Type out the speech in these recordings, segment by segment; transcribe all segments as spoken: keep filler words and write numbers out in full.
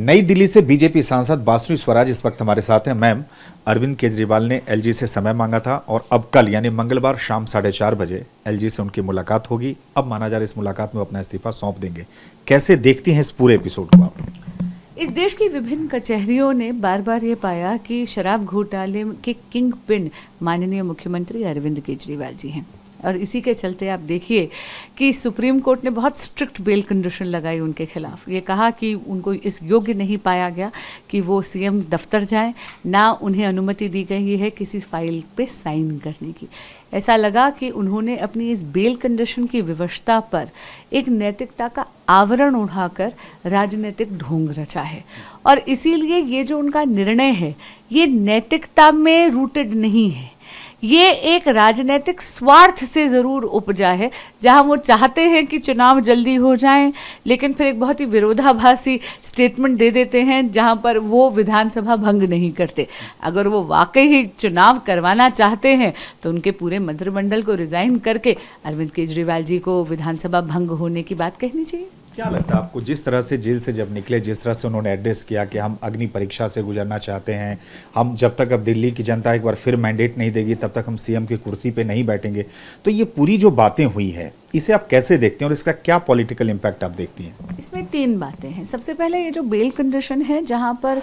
नई दिल्ली से बीजेपी सांसद बांसुरी स्वराज इस वक्त हमारे साथ हैं। मैम, अरविंद केजरीवाल ने एलजी से समय मांगा था और अब कल यानी मंगलवार शाम साढ़े चार बजे एलजी से उनकी मुलाकात होगी। अब माना जा रहा है इस मुलाकात में अपना इस्तीफा सौंप देंगे। कैसे देखती हैं इस पूरे एपिसोड को आप? इस देश की विभिन्न कचहरियों ने बार बार ये पाया कि शराब घोटाले के किंग पिन माननीय मुख्यमंत्री अरविंद केजरीवाल जी हैं और इसी के चलते आप देखिए कि सुप्रीम कोर्ट ने बहुत स्ट्रिक्ट बेल कंडीशन लगाई उनके खिलाफ। ये कहा कि उनको इस योग्य नहीं पाया गया कि वो सीएम दफ्तर जाएं, ना उन्हें अनुमति दी गई है किसी फाइल पे साइन करने की। ऐसा लगा कि उन्होंने अपनी इस बेल कंडीशन की विवशता पर एक नैतिकता का आवरण उठाकर राजनीतिक ढोंग रचा है और इसीलिए ये जो उनका निर्णय है ये नैतिकता में रूटेड नहीं है। ये एक राजनीतिक स्वार्थ से ज़रूर उपजा है जहां वो चाहते हैं कि चुनाव जल्दी हो जाएं, लेकिन फिर एक बहुत ही विरोधाभासी स्टेटमेंट दे देते हैं जहां पर वो विधानसभा भंग नहीं करते। अगर वो वाकई ही चुनाव करवाना चाहते हैं तो उनके पूरे मंत्रिमंडल को रिज़ाइन करके अरविंद केजरीवाल जी को विधानसभा भंग होने की बात कहनी चाहिए। क्या लगता है आपको, जिस तरह से जेल से जब निकले, जिस तरह से उन्होंने एड्रेस किया कि हम अग्नि परीक्षा से गुजरना चाहते हैं, हम जब तक अब दिल्ली की जनता एक बार फिर मैंडेट नहीं देगी तब तक हम सीएम की कुर्सी पे नहीं बैठेंगे, तो ये पूरी जो बातें हुई है इसे आप कैसे देखते हैं और इसका क्या पॉलिटिकल इम्पैक्ट आप देखती हैं? इसमें तीन बातें हैं। सबसे पहले ये जो बेल कंडीशन है जहाँ पर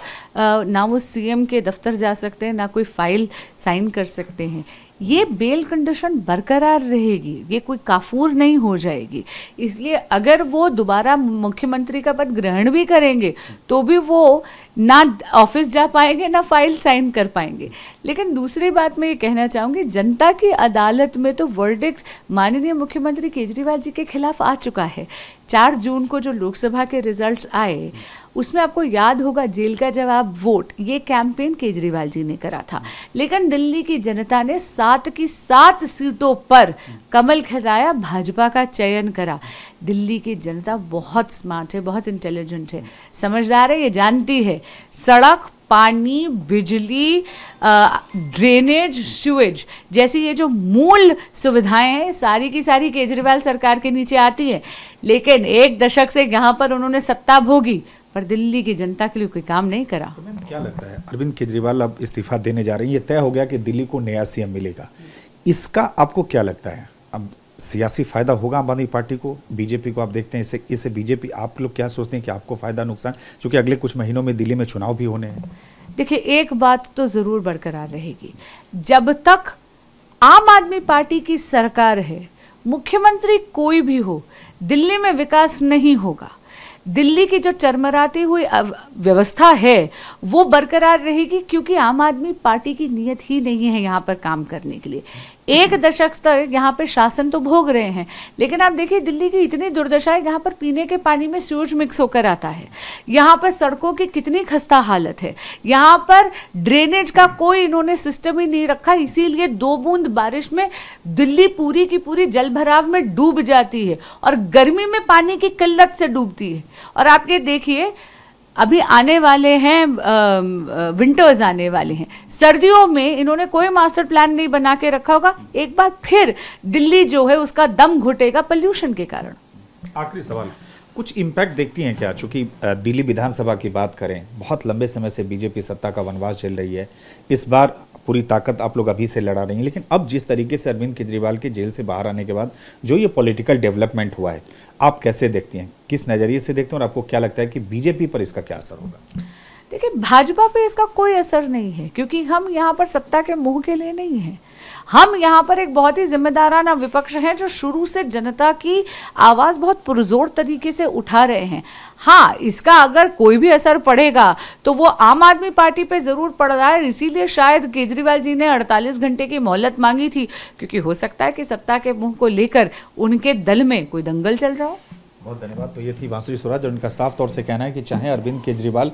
ना वो सीएम के दफ्तर जा सकते हैं ना कोई फाइल साइन कर सकते हैं, ये बेल कंडीशन बरकरार रहेगी, ये कोई काफूर नहीं हो जाएगी। इसलिए अगर वो दोबारा मुख्यमंत्री का पद ग्रहण भी करेंगे तो भी वो ना ऑफिस जा पाएंगे ना फाइल साइन कर पाएंगे। लेकिन दूसरी बात मैं ये कहना चाहूँगी, जनता की अदालत में तो वर्डिक्ट माननीय मुख्यमंत्री केजरीवाल जी के खिलाफ आ चुका है। चार जून को जो लोकसभा के रिजल्ट्स आए उसमें आपको याद होगा जेल का जवाब वोट, ये कैंपेन केजरीवाल जी ने करा था, लेकिन दिल्ली की जनता ने सात की सात सीटों पर कमल खिलाया, भाजपा का चयन करा। दिल्ली की जनता बहुत स्मार्ट है, बहुत इंटेलिजेंट है, समझदार है। ये जानती है सड़क, पानी, बिजली, ड्रेनेज, सीवेज जैसी ये जो मूल सुविधाएं हैं सारी की सारी केजरीवाल सरकार के नीचे आती हैं। लेकिन एक दशक से यहाँ पर उन्होंने सत्ता भोगी पर दिल्ली की जनता के लिए कोई काम नहीं करा। तो मैम क्या लगता है, अरविंद केजरीवाल अब इस्तीफा देने जा रहे हैं, ये तय हो गया कि दिल्ली को नया सीएम मिलेगा, इसका आपको क्या लगता है? अब सियासी फायदा होगा आम आदमी पार्टी को, बीजेपी को आप देखते हैं इसे इसे बीजेपी, आप लोग क्या सोचते हैं कि आपको फायदा नुकसान, क्योंकि अगले कुछ महीनों में दिल्ली में चुनाव भी होने हैं? देखिए, एक बात तो जरूर बरकरार रहेगी, जब तक आम आदमी पार्टी की सरकार है, मुख्यमंत्री कोई भी हो, दिल्ली में विकास नहीं होगा। दिल्ली की जो चरमराती हुई व्यवस्था है वो बरकरार रहेगी क्योंकि आम आदमी पार्टी की नीयत ही नहीं है यहाँ पर काम करने के लिए। एक दशक तक यहाँ पे शासन तो भोग रहे हैं, लेकिन आप देखिए दिल्ली की इतनी दुर्दशा है, यहाँ पर पीने के पानी में सीवेज मिक्स होकर आता है, यहाँ पर सड़कों की कितनी खस्ता हालत है, यहाँ पर ड्रेनेज का कोई इन्होंने सिस्टम ही नहीं रखा, इसीलिए दो बूंद बारिश में दिल्ली पूरी की पूरी जलभराव में डूब जाती है और गर्मी में पानी की किल्लत से डूबती है। और आप ये देखिए अभी आने वाले हैं विंटर्स, आने वाले हैं सर्दियों में, इन्होंने कोई मास्टर प्लान नहीं बना के रखा होगा। एक बार फिर दिल्ली जो है उसका दम घुटेगा पॉल्यूशन के कारण। आखिरी सवाल, कुछ इम्पैक्ट देखती हैं क्या, चूंकि दिल्ली विधानसभा की बात करें, बहुत लंबे समय से बीजेपी सत्ता का वनवास झेल रही है, इस बार पूरी ताकत आप लोग अभी से लड़ा रही हैं, लेकिन अब जिस तरीके से अरविंद केजरीवाल के जेल से बाहर आने के बाद जो ये पॉलिटिकल डेवलपमेंट हुआ है, आप कैसे देखती हैं, किस नज़रिए से देखते हैं और आपको क्या लगता है कि बीजेपी पर इसका क्या असर होगा? देखिए, भाजपा पे इसका कोई असर नहीं है क्योंकि हम यहाँ पर सत्ता के मुँह के लिए नहीं हैं। हम यहाँ पर एक बहुत ही जिम्मेदाराना विपक्ष हैं जो शुरू से जनता की आवाज़ बहुत पुरजोर तरीके से उठा रहे हैं। हाँ, इसका अगर कोई भी असर पड़ेगा तो वो आम आदमी पार्टी पे ज़रूर पड़ रहा है। इसीलिए शायद केजरीवाल जी ने अड़तालीस घंटे की मोहलत मांगी थी क्योंकि हो सकता है कि सत्ता के मुँह को लेकर उनके दल में कोई दंगल चल रहा हो। बहुत धन्यवाद। तो ये थी बांसुरी स्वराज और उनका साफ तौर से कहना है कि चाहे अरविंद केजरीवाल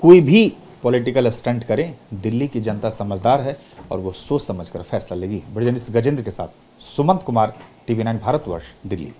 कोई भी पॉलिटिकल स्टंट करें, दिल्ली की जनता समझदार है और वो सोच समझ कर फैसला लेगी। ब्रिजेश गजेंद्र के साथ सुमंत कुमार, टीवी नाइन भारतवर्ष, दिल्ली।